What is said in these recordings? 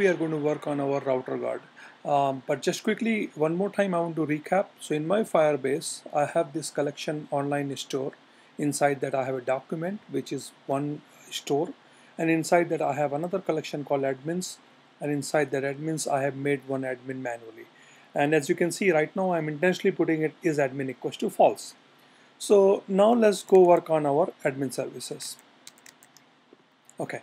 We are going to work on our router guard, but just quickly one more time I want to recap. So in my Firebase I have this collection online store. Inside that I have a document which is one store, and inside that I have another collection called admins, and inside that admins I have made one admin manually. And as you can see right now I'm intentionally putting it is admin equals to false. So now let's go work on our admin services. Okay,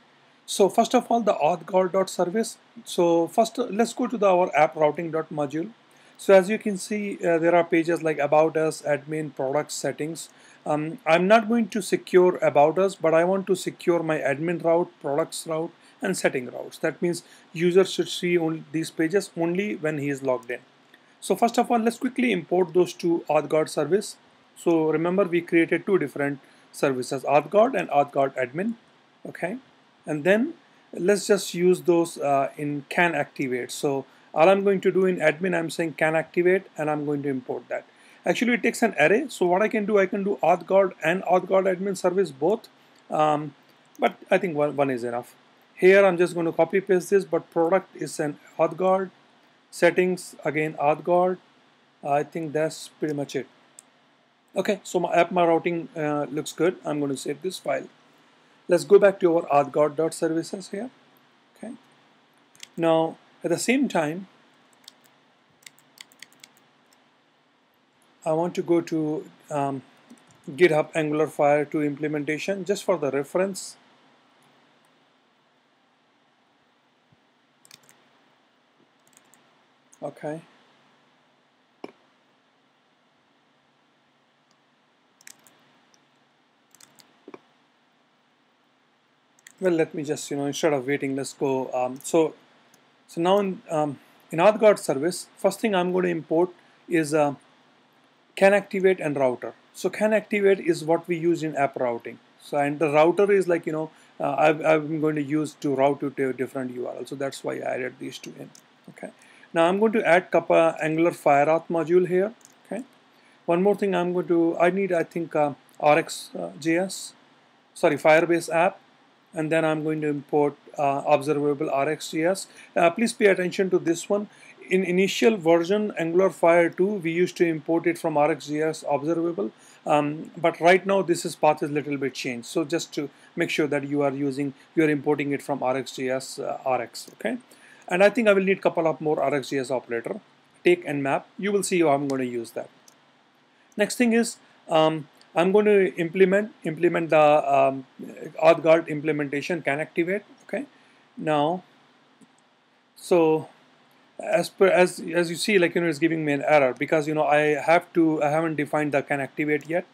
so first of all the authguard.service. So first let's go to the, our app routing.module. So as you can see there are pages like about us, admin, products, settings. I'm not going to secure about us, but I want to secure my admin route, products route and setting routes. That means user should see only these pages only when he is logged in. So first of all let's quickly import those two authguard service. So remember we created two different services, authguard and authguard admin. Okay, and then let's just use those in CanActivate. So all I'm going to do in admin, I'm saying CanActivate, and I'm going to import that. Actually it takes an array, so what I can do authguard and authguard admin service both, but I think one is enough. Here I'm just going to copy paste this, but product is an authguard, settings again authguard. I think that's pretty much it. Okay, so my app my routing looks good. I'm going to save this file. Let's go back to our authguard.services here. Okay, now at the same time I want to go to GitHub Angular Fire 2 implementation just for the reference. Okay, well let me just, you know, instead of waiting, let's go so now in authguard service first thing I'm going to import is CanActivate and router. So CanActivate is what we use in app routing. So and the router is like, you know, I'm going to use to route to a different URL, so that's why I added these two in. Okay, now I'm going to add Angular Fire Auth module here. Okay, one more thing I'm going to I think RxJS, sorry, Firebase app. And then I'm going to import observable RxJS. Please pay attention to this one. In initial version Angular Fire 2 we used to import it from RxJS observable, but right now this is path is little bit changed, so just to make sure that you are importing it from RxJS Rx. Okay, and I think I will need couple of more RxJS operator, take and map. You will see how I'm going to use that. Next thing is I'm going to implement the authguard implementation CanActivate. Okay, now so as you see, like, you know, it's giving me an error because, you know, I haven't defined the CanActivate yet.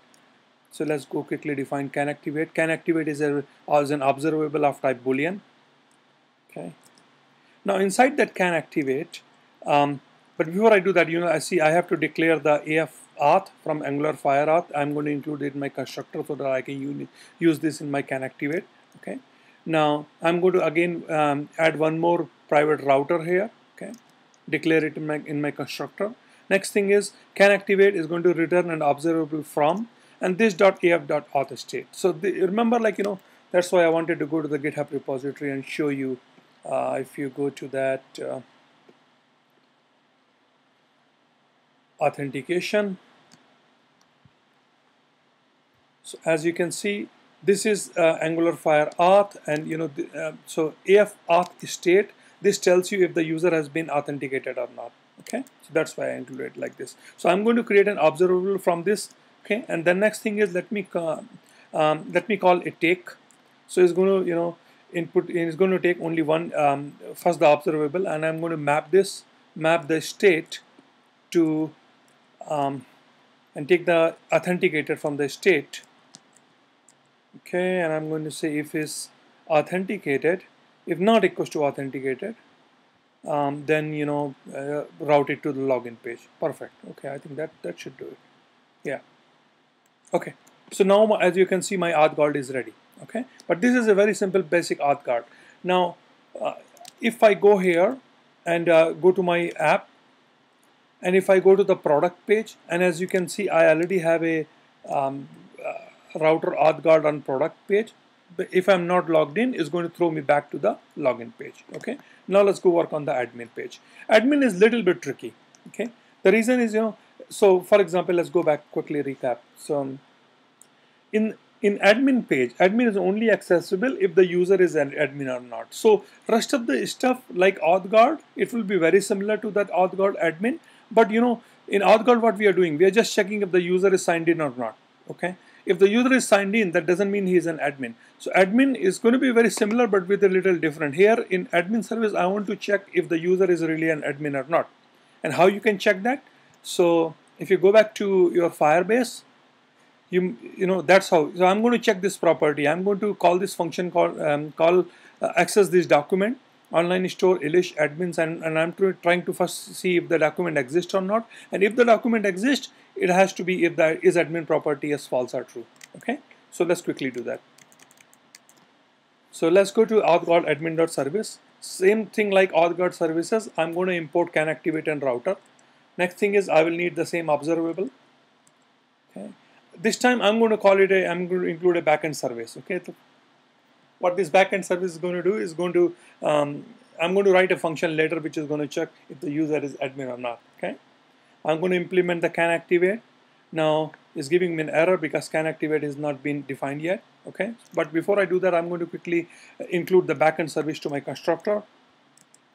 So let's go quickly define CanActivate. CanActivate is an observable of type boolean. Okay, now inside that CanActivate, but before I do that, you know, I have to declare the AF auth from Angular Fire Auth. I'm going to include it in my constructor so that I can use this in my CanActivate. Okay. Now I'm going to again add one more private router here. Okay. Declare it in my constructor. Next thing is CanActivate is going to return an observable from and this .af.auth state. So remember, like, you know, that's why I wanted to go to the GitHub repository and show you. If you go to that. Authentication. So as you can see, this is Angular Fire Auth, and you know, so AF Auth state. This tells you if the user has been authenticated or not. Okay, so that's why I included it like this. So I'm going to create an observable from this. Okay, and the next thing is let me call it take. So it's going to, you know, input is going to take only one first the observable, and I'm going to map the state to and take the authenticator from the state. Okay, and I'm going to say if is authenticated, if not equals to authenticated, then, you know, route it to the login page. Perfect. Okay, I think that should do it. Yeah. Okay, so now as you can see my authguard is ready. Okay, but this is a very simple basic authguard. Now if I go here and go to my app, and if I go to the product page, and as you can see I already have a router authguard on product page. if I'm not logged in, is going to throw me back to the login page. Okay. Now let's go work on the admin page. Admin is a little bit tricky. Okay. The reason is, so for example, let's go back quickly recap. So in admin page, admin is only accessible if the user is an admin or not. So rest of the stuff like AuthGuard, it will be very similar to that AuthGuard admin. But in AuthGuard, what we are doing, we are just checking if the user is signed in or not. Okay. If the user is signed in, that doesn't mean he is an admin. So admin is going to be very similar, but with a little different. Here in admin service, I want to check if the user is really an admin or not. And how you can check that? So if you go back to your Firebase, you know that's how. So I'm going to check this property. I'm going to call this function call access this document. Online store elish admins, and I'm trying to first see if the document exists or not, and if the document exists, it has to be if the is admin property as false or true. Okay, so let's quickly do that. So let's go to AuthGuard admin.service. Same thing like AuthGuard services, I'm going to import CanActivate and Router. Next thing is I will need the same observable. Okay, this time I'm going to call it I'm going to include a backend service. Okay. What this backend service is going to do is going to, I'm going to write a function later which is going to check if the user is admin or not. Okay, I'm going to implement the CanActivate. Now it's giving me an error because CanActivate has not been defined yet. Okay, but before I do that, I'm going to quickly include the backend service to my constructor.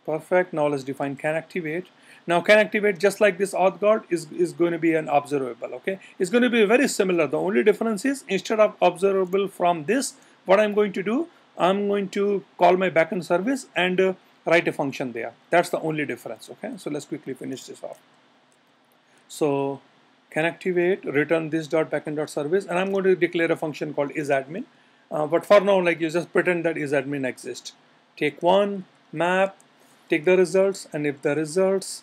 Perfect. Now let's define CanActivate. Now CanActivate, just like this AuthGuard, is going to be an observable. Okay, it's going to be very similar. The only difference is instead of observable from this, what I'm going to do, I'm going to call my backend service and write a function there. That's the only difference. Okay, so let's quickly finish this off. So CanActivate, return this dot backend.service, and I'm going to declare a function called isAdmin. But for now, like, you just pretend that isAdmin exists. Take one map, take the results, and if the results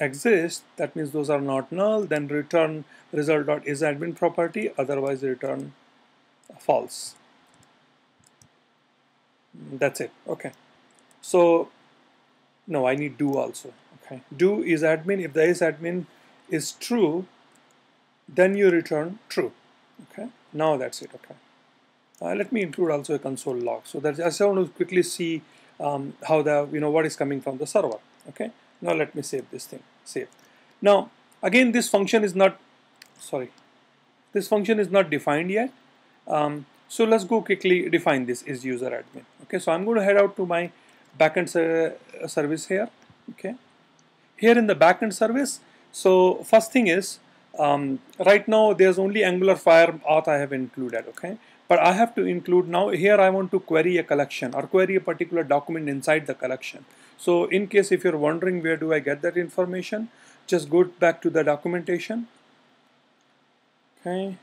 exist, that means those are not null, then return result.isAdmin property, otherwise return false. That's it. Okay, so no, I need do also. Okay, do is admin. If the is admin is true, then you return true. Okay, now that's it. Okay, let me include also a console log, so that I just want to quickly see how the what is coming from the server. Okay, now let me save this thing. Save. Now again, this function is not, sorry, this function is not defined yet. So let's go quickly define this is user admin. Okay, so I'm going to head out to my backend service here. Okay, here in the backend service. So first thing is, right now there's only Angular Fire Auth I have included. Okay, but I have to include now here. I want to query a collection or query a particular document inside the collection. So in case if you're wondering where do I get that information, just go back to the documentation. Okay.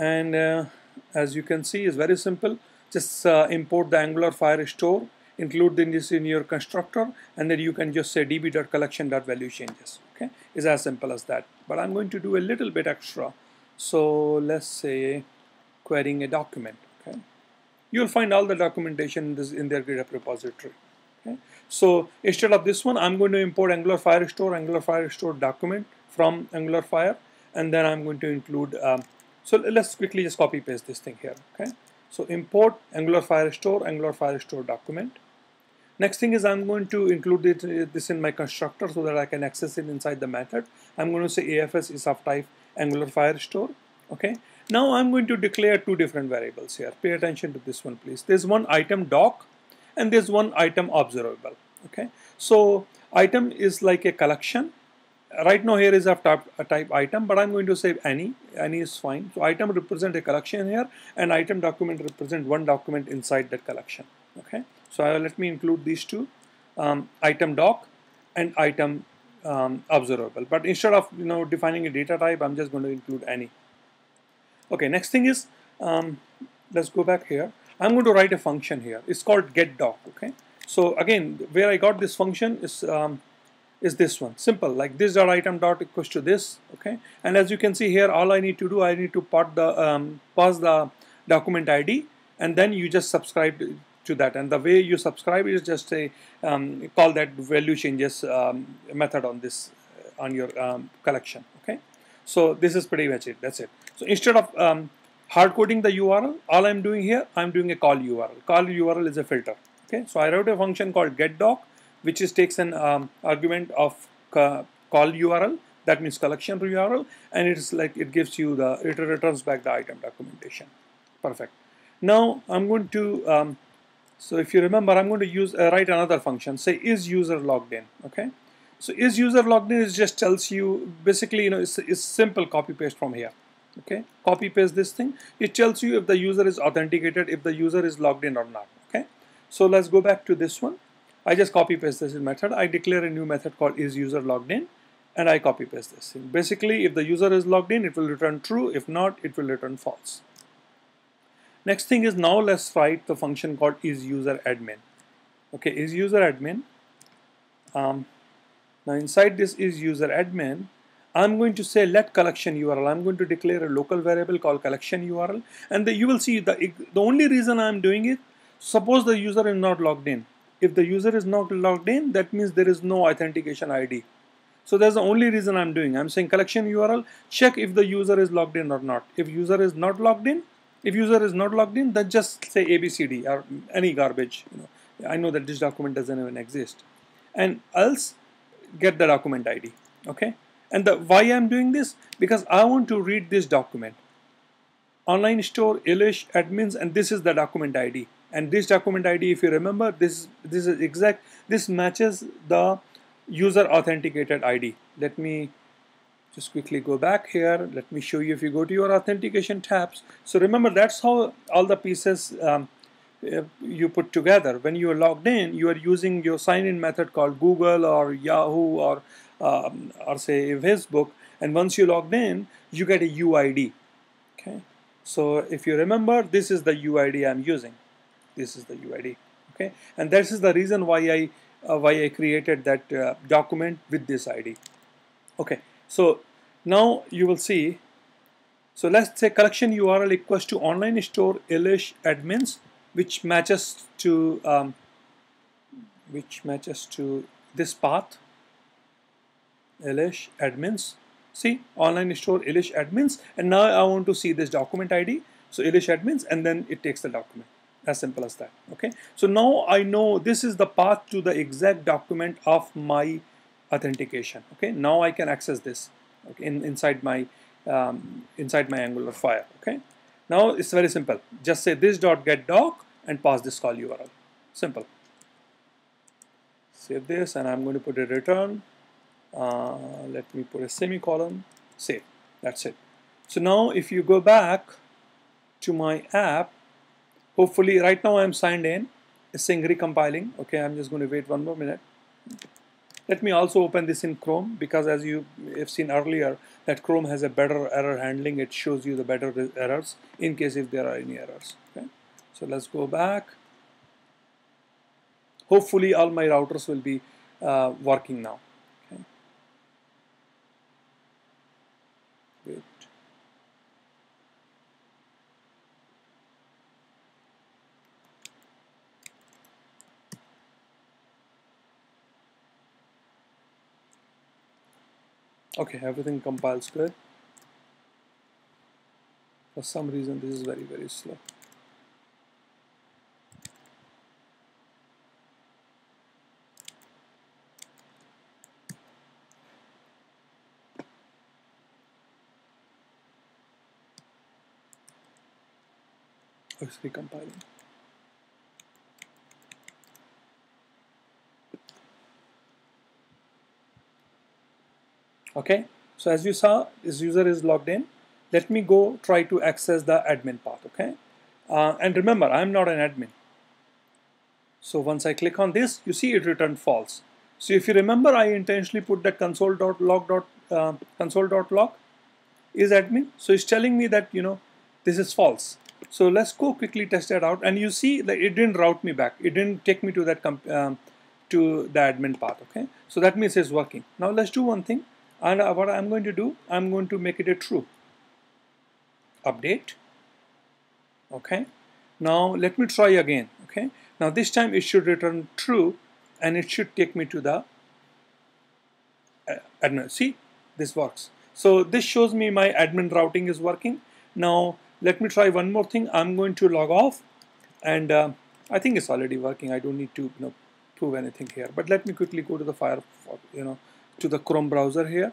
And as you can see, it's very simple. Just import the Angular Fire Store, include this in your constructor, and then you can just say db.collection.valueChanges. Okay, it's as simple as that. But I'm going to do a little bit extra. So let's say querying a document. Okay, you'll find all the documentation in their GitHub repository. Okay, so instead of this one, I'm going to import Angular Fire Store document from Angular Fire, and then I'm going to include. So let's quickly just copy paste this thing here. Okay, so import Angular Fire Store document. Next thing is I'm going to include this in my constructor so that I can access it inside the method. I'm going to say AFS is of type Angular Fire Store. Okay, now I'm going to declare two different variables here. Pay attention to this one, please. There's one item doc, and there's one item observable. Okay, so item is like a collection. Right now here is a type item, but I'm going to say any is fine. So item represent a collection here, and item document represent one document inside that collection. Okay, so let me include these two, item doc and item observable. But instead of defining a data type, I'm just going to include any. Okay, next thing is let's go back here. I'm going to write a function here. It's called getDoc. Okay, so again, where I got this function is this one, simple, like this dot item dot equals to this. Okay, and as you can see here, all I need to do, I need to pass the document ID, and then you just subscribe to that. And the way you subscribe is just a call that value changes method on this on your collection. Okay, so this is pretty much it. That's it. So instead of hard coding the URL. All I'm doing here, I'm doing a call URL. Call URL is a filter. Okay, so I wrote a function called getDoc, which is takes an argument of call URL, that means collection URL, and it's like it gives you the, it returns back the item documentation. Perfect. Now I'm going to so if you remember, I'm going to use write another function, say is user logged in. Okay, so is user logged in, it just tells you basically, you know, it's simple copy paste from here. Okay, copy paste this thing, it tells you if the user is authenticated, if the user is logged in or not. Okay, so let's go back to this one. I just copy paste this method. I declare a new method called is user logged in, and I copy paste this thing. Basically, if the user is logged in, it will return true. If not, it will return false. Next thing is, now let's write the function called is user admin. Okay, is user admin. Now inside this is user admin, I'm going to say let collection URL. I'm going to declare a local variable called collection URL, and you will see the only reason I'm doing it. Suppose the user is not logged in. If the user is not logged in, that means there is no authentication ID. So that's the only reason I'm doing. I'm saying collection URL, check if the user is logged in or not. If user is not logged in, then just say ABCD or any garbage. You know, I know that this document doesn't even exist, and else get the document ID. Okay. And the why I'm doing this, because I want to read this document. Online store, elish, admins, and this is the document ID. And this document ID, if you remember, this is exact. This matches the user authenticated ID. Let me just quickly go back here. Let me show you. If you go to your authentication tabs, so remember that's how all the pieces you put together. When you are logged in, you are using your sign-in method called Google or Yahoo or say Facebook. And once you logged in, you get a UID. Okay. So if you remember, this is the UID I'm using. This is the UID, okay, and this is the reason why I created that document with this ID. Okay, so now you will see. So let's say collection URL equals to online store elish admins, which matches to this path elish admins. See, online store elish admins, and now I want to see this document ID. So elish admins, and then it takes the document. As simple as that. Okay, so now I know this is the path to the exact document of my authentication. Okay, now I can access this, okay, inside my Angular Fire. Okay, now it's very simple. Just say this dot get doc and pass this call URL. Simple. Save this, and I'm going to put a return. Let me put a semicolon. Save. That's it. So now if you go back to my app. Hopefully, right now I'm signed in. It's saying recompiling. Okay, I'm just going to wait one more minute. Let me also open this in Chrome, because as you have seen earlier, that Chrome has a better error handling. It shows you the better errors in case if there are any errors. Okay, so let's go back. Hopefully, all my routers will be working now. Okay. Wait. Okay, everything compiles good. For some reason, this is very, very slow. Oh, it's recompiling. Okay, so as you saw, this user is logged in. Let me go try to access the admin path. Okay, and remember, I'm not an admin. So once I click on this, you see it returned false. So if you remember, I intentionally put that console.log is admin. So it's telling me that, you know, this is false. So let's go quickly test that out, and you see that it didn't route me back. It didn't take me to that to the admin path. Okay, so that means it's working. Now let's do one thing. And what I'm going to do, I'm going to make it a true. Update. Okay. Now let me try again. Okay. Now this time it should return true, and it should take me to the admin. See, this works. So this shows me my admin routing is working. Now Let me try one more thing. I'm going to log off, and I think it's already working. I don't need to prove anything here. But let me quickly go to the Firefox, to the Chrome browser here.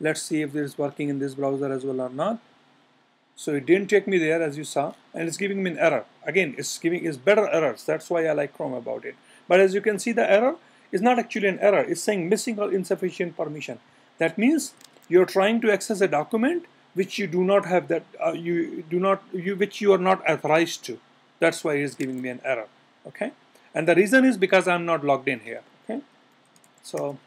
Let's see if this is working in this browser as well or not. So it didn't take me there, as you saw, and it's giving me an error. Again, it's giving us better errors. That's why I like Chrome about it. But as you can see, the error is not actually an error. It's saying missing or insufficient permission. That means you're trying to access a document which you do not have that which you are not authorized to. That's why it is giving me an error. Okay, and the reason is because I'm not logged in here. Okay, so.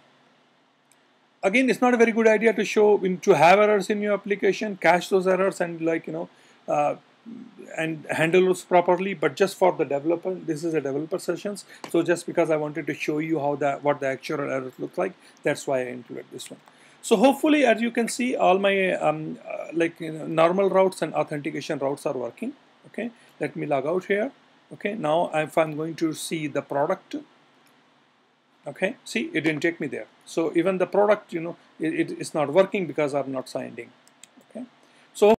Again, it's not a very good idea to show to have errors in your application, cache those errors, and and handle those properly. But just for the developer, this is a developer sessions. So just because I wanted to show you how what the actual errors look like, that's why I included this one. So hopefully, as you can see, all my normal routes and authentication routes are working. Okay, let me log out here. Okay, now if I'm going to see the product. Okay, see, it didn't take me there. So even the product, it's not working because I'm not signed in.